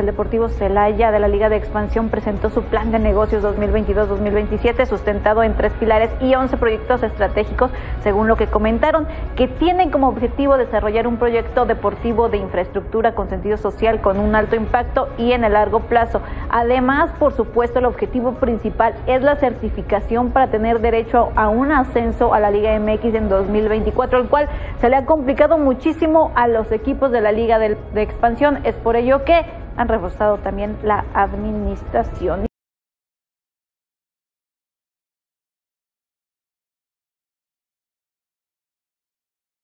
el Deportivo Celaya de la Liga de Expansión presentó su plan de negocios 2022-2027, sustentado en 3 pilares y 11 proyectos estratégicos, según lo que comentaron, que tienen como objetivo desarrollar un proyecto deportivo de infraestructura con sentido social, con un alto impacto y en el largo plazo. Además, por supuesto, el objetivo principal es la certificación para tener derecho a un ascenso a la Liga MX en 2024, el cual se le ha complicado muchísimo a los equipos de la Liga de Expansión. Es por ello que han reforzado también la administración.